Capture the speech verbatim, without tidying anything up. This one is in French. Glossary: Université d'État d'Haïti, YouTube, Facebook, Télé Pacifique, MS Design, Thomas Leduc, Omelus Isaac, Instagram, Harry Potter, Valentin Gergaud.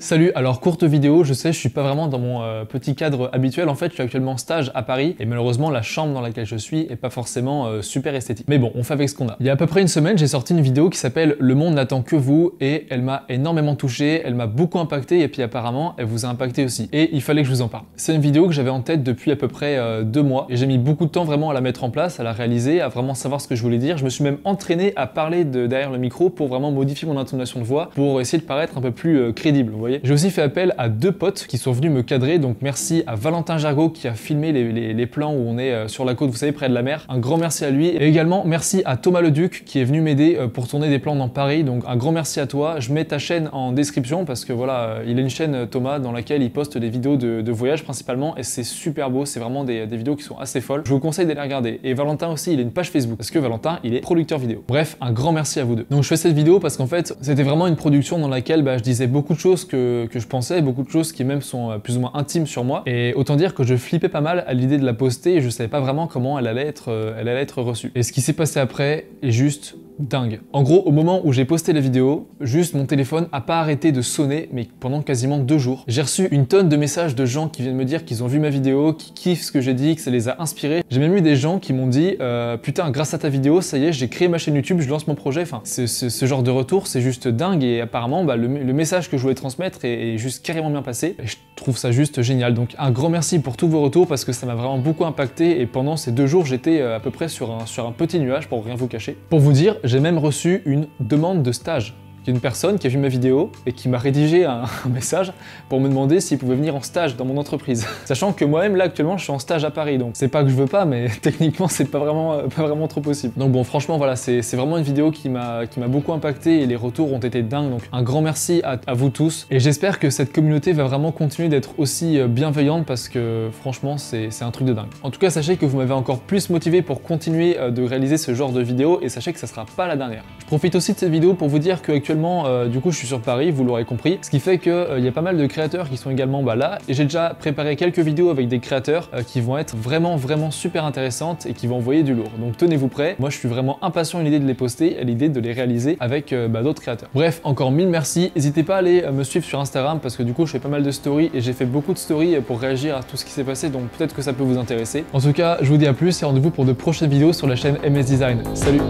Salut, alors courte vidéo, je sais, je suis pas vraiment dans mon euh, petit cadre habituel. En fait, je suis actuellement en stage à Paris et malheureusement, la chambre dans laquelle je suis est pas forcément euh, super esthétique. Mais bon, on fait avec ce qu'on a. Il y a à peu près une semaine, j'ai sorti une vidéo qui s'appelle « Le monde n'attend que vous » et elle m'a énormément touché, elle m'a beaucoup impacté et puis apparemment, elle vous a impacté aussi. Et il fallait que je vous en parle. C'est une vidéo que j'avais en tête depuis à peu près euh, deux mois et j'ai mis beaucoup de temps vraiment à la mettre en place, à la réaliser, à vraiment savoir ce que je voulais dire. Je me suis même entraîné à parler de derrière le micro pour vraiment modifier mon intonation de voix pour essayer de paraître un peu plus euh, crédible. Vous voyez, j'ai aussi fait appel à deux potes qui sont venus me cadrer, donc merci à Valentin Gergaud qui a filmé les, les, les plans où on est sur la côte, vous savez, près de la mer. Un grand merci à lui. Et également merci à Thomas Leduc qui est venu m'aider pour tourner des plans dans Paris, donc un grand merci à toi. Je mets ta chaîne en description parce que voilà, il a une chaîne, Thomas, dans laquelle il poste des vidéos de, de voyage principalement et c'est super beau, c'est vraiment des, des vidéos qui sont assez folles. Je vous conseille d'aller regarder. Et Valentin aussi, il a une page Facebook parce que Valentin, il est producteur vidéo. Bref, un grand merci à vous deux. Donc je fais cette vidéo parce qu'en fait, c'était vraiment une production dans laquelle bah, je disais beaucoup de choses que que je pensais, beaucoup de choses qui même sont plus ou moins intimes sur moi, et autant dire que je flippais pas mal à l'idée de la poster et je savais pas vraiment comment elle allait être, elle allait être reçue. Et ce qui s'est passé après est juste dingue. En gros, au moment où j'ai posté la vidéo, juste mon téléphone a pas arrêté de sonner, mais pendant quasiment deux jours. J'ai reçu une tonne de messages de gens qui viennent me dire qu'ils ont vu ma vidéo, qui kiffent ce que j'ai dit, que ça les a inspirés. J'ai même eu des gens qui m'ont dit euh, putain, grâce à ta vidéo, ça y est, j'ai créé ma chaîne YouTube, je lance mon projet. Enfin, c'est, c'est, ce genre de retour, c'est juste dingue et apparemment, bah, le, le message que je voulais transmettre est, est juste carrément bien passé. Et je trouve ça juste génial. Donc un grand merci pour tous vos retours parce que ça m'a vraiment beaucoup impacté et pendant ces deux jours, j'étais à peu près sur un, sur un petit nuage pour rien vous cacher. Pour vous dire, j'ai même reçu une demande de stage. Une personne qui a vu ma vidéo et qui m'a rédigé un, un message pour me demander s'il pouvait venir en stage dans mon entreprise. Sachant que moi-même, là, actuellement, je suis en stage à Paris, donc c'est pas que je veux pas, mais techniquement, c'est pas vraiment, euh, pas vraiment trop possible. Donc bon, franchement, voilà, c'est vraiment une vidéo qui m'a beaucoup impacté et les retours ont été dingues, donc un grand merci à, à vous tous. Et j'espère que cette communauté va vraiment continuer d'être aussi bienveillante parce que, franchement, c'est un truc de dingue. En tout cas, sachez que vous m'avez encore plus motivé pour continuer de réaliser ce genre de vidéos et sachez que ça sera pas la dernière. Je profite aussi de cette vidéo pour vous dire que actuellement, Euh, du coup je suis sur Paris, vous l'aurez compris, ce qui fait qu'il euh, y a pas mal de créateurs qui sont également bah, là, et j'ai déjà préparé quelques vidéos avec des créateurs euh, qui vont être vraiment vraiment super intéressantes et qui vont envoyer du lourd, donc tenez-vous prêts. Moi je suis vraiment impatient à l'idée de les poster, à l'idée de les réaliser avec euh, bah, d'autres créateurs. Bref, encore mille merci, n'hésitez pas à aller me suivre sur Instagram parce que du coup je fais pas mal de stories et j'ai fait beaucoup de stories pour réagir à tout ce qui s'est passé, donc peut-être que ça peut vous intéresser. En tout cas, je vous dis à plus et rendez-vous pour de prochaines vidéos sur la chaîne M S Design. Salut.